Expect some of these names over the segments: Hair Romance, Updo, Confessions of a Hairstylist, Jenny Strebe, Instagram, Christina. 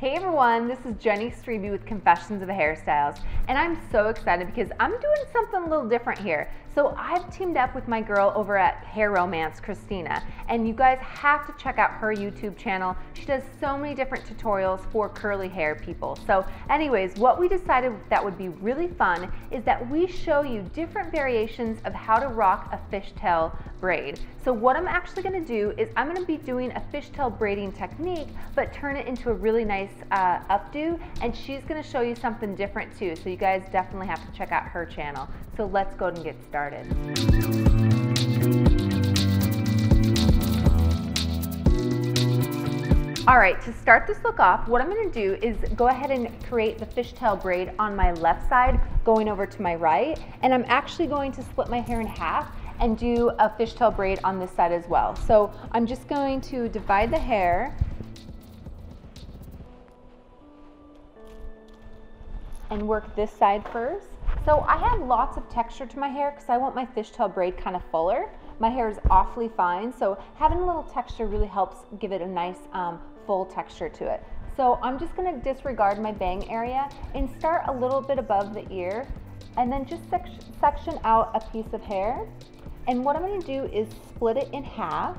Hey everyone, this is Jenny Strebe with Confessions of a Hairstylist, and I'm so excited because I'm doing something a little different here. So I've teamed up with my girl over at Hair Romance, Christina, and you guys have to check out her YouTube channel. She does so many different tutorials for curly hair people. So anyways, what we decided that would be really fun is that we show you different variations of how to rock a fishtail braid. So what I'm actually gonna do is I'm gonna be doing a fishtail braiding technique, but turn it into a really nice updo, and she's going to show you something different too, so you guys definitely have to check out her channel. So let's go and get started. Alright, to start this look off, what I'm going to do is go ahead and create the fishtail braid on my left side going over to my right, and I'm actually going to split my hair in half and do a fishtail braid on this side as well. So I'm just going to divide the hair and work this side first. So I have lots of texture to my hair because I want my fishtail braid kind of fuller. My hair is awfully fine, so having a little texture really helps give it a nice full texture to it. So I'm just gonna disregard my bang area and start a little bit above the ear, and then just section out a piece of hair. And what I'm gonna do is split it in half.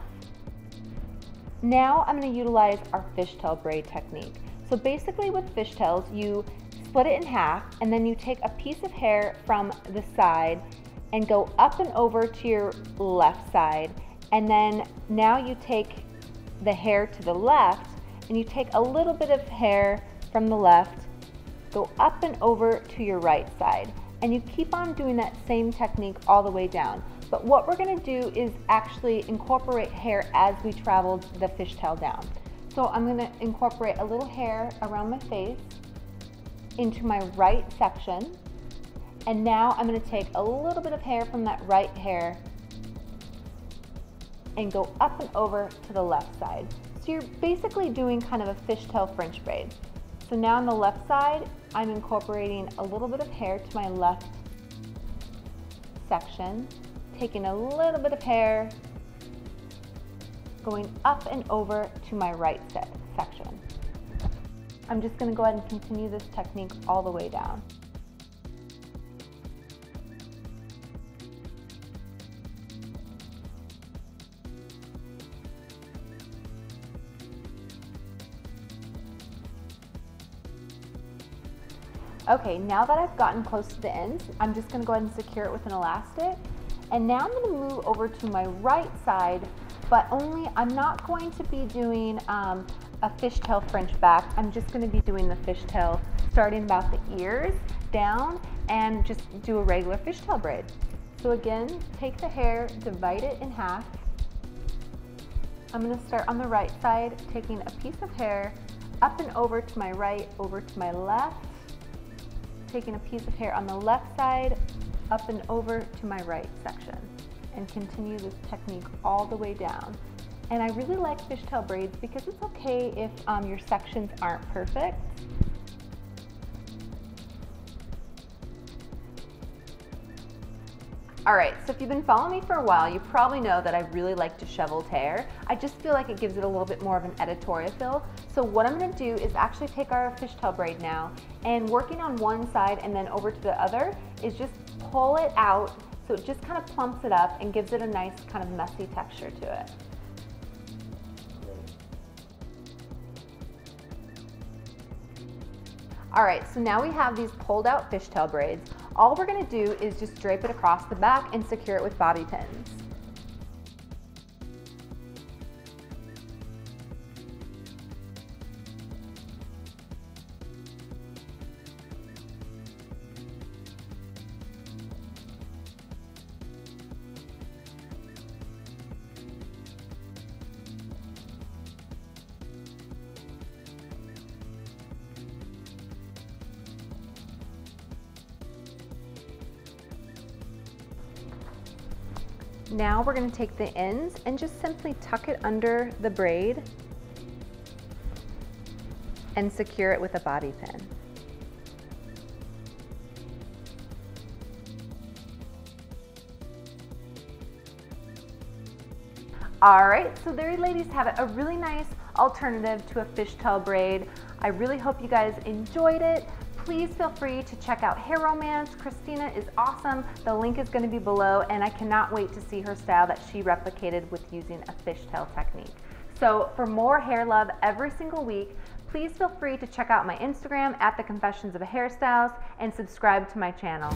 Now I'm gonna utilize our fishtail braid technique. So basically with fishtails, you split it in half, and then you take a piece of hair from the side and go up and over to your left side, and then now you take the hair to the left and you take a little bit of hair from the left, go up and over to your right side, and you keep on doing that same technique all the way down. But what we're going to do is actually incorporate hair as we travel the fishtail down. So I'm going to incorporate a little hair around my face into my right section, and now I'm going to take a little bit of hair from that right hair and go up and over to the left side. So you're basically doing kind of a fishtail French braid. So now on the left side, I'm incorporating a little bit of hair to my left section, taking a little bit of hair, going up and over to my right section. I'm just going to go ahead and continue this technique all the way down. Okay, now that I've gotten close to the end, I'm just going to go ahead and secure it with an elastic. And now I'm going to move over to my right side, but only I'm not going to be doing a fishtail French back. I'm just going to be doing the fishtail starting about the ears down, and just do a regular fishtail braid. So again, take the hair, divide it in half. I'm going to start on the right side, taking a piece of hair up and over to my right, over to my left, taking a piece of hair on the left side, up and over to my right section, and continue this technique all the way down. And I really like fishtail braids because it's okay if your sections aren't perfect. Alright, so if you've been following me for a while, you probably know that I really like disheveled hair. I just feel like it gives it a little bit more of an editorial feel. So what I'm going to do is actually take our fishtail braid now, and working on one side and then over to the other is just pull it out, so it just kind of plumps it up and gives it a nice kind of messy texture to it. All right, so now we have these pulled out fishtail braids. All we're gonna do is just drape it across the back and secure it with bobby pins. Now we're going to take the ends and just simply tuck it under the braid and secure it with a bobby pin. All right, so there you ladies have it, a really nice alternative to a fishtail braid. I really hope you guys enjoyed it. Please feel free to check out Hair Romance. Christina is awesome. The link is going to be below, and I cannot wait to see her style that she replicated with using a fishtail technique. So for more hair love every single week, please feel free to check out my Instagram at the Confessions of a Hairstylist and subscribe to my channel.